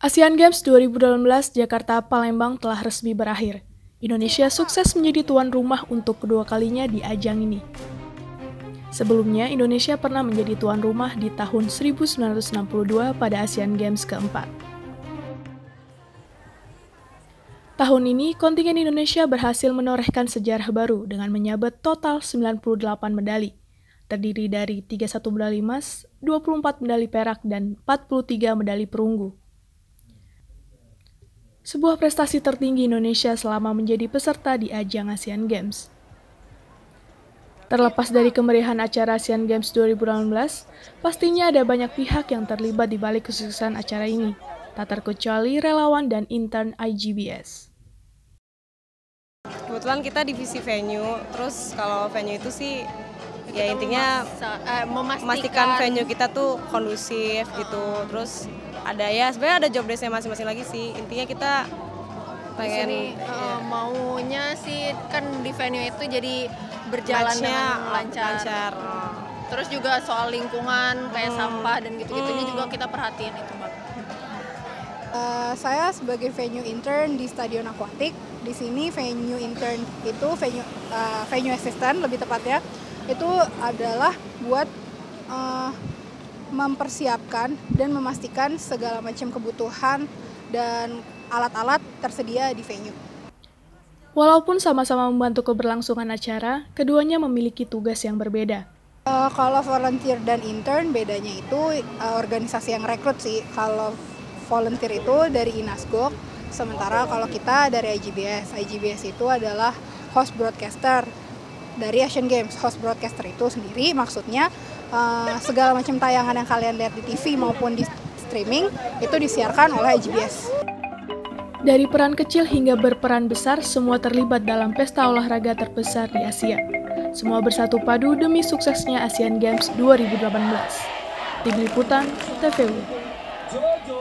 Asian Games 2018 Jakarta Palembang telah resmi berakhir. Indonesia sukses menjadi tuan rumah untuk kedua kalinya di ajang ini. Sebelumnya, Indonesia pernah menjadi tuan rumah di tahun 1962 pada Asian Games keempat. Tahun ini, kontingen Indonesia berhasil menorehkan sejarah baru dengan menyabet total 98 medali, terdiri dari 31 medali emas, 24 medali perak, dan 43 medali perunggu. Sebuah prestasi tertinggi Indonesia selama menjadi peserta di ajang Asian Games. Terlepas dari kemeriahan acara Asian Games 2018, pastinya ada banyak pihak yang terlibat di balik kesuksesan acara ini, tak terkecuali relawan dan intern IGBS. Kebetulan kita divisi venue, terus kalau venue itu sih ya intinya memastikan venue kita tuh kondusif gitu, terus ada ya sebenarnya ada job desknya masing-masing lagi sih. Intinya kita pengen disini, maunya sih kan di venue itu jadi berjalan dengan lancar. Terus juga soal lingkungan kayak sampah dan gitu-gitunya juga kita perhatiin itu banget. Saya sebagai venue intern di Stadion Akuatik. Di sini venue intern itu venue assistant lebih tepatnya itu adalah buat mempersiapkan dan memastikan segala macam kebutuhan dan alat-alat tersedia di venue. Walaupun sama-sama membantu keberlangsungan acara, keduanya memiliki tugas yang berbeda. Kalau volunteer dan intern bedanya itu organisasi yang rekrut sih. Kalau volunteer itu dari Inasko, sementara kalau kita dari IGBS. IGBS itu adalah host broadcaster dari Asian Games. Host broadcaster itu sendiri maksudnya segala macam tayangan yang kalian lihat di TV maupun di streaming itu disiarkan oleh IGBS. Dari peran kecil hingga berperan besar, semua terlibat dalam pesta olahraga terbesar di Asia. Semua bersatu padu demi suksesnya Asian Games 2018. Tim Liputan, TVW.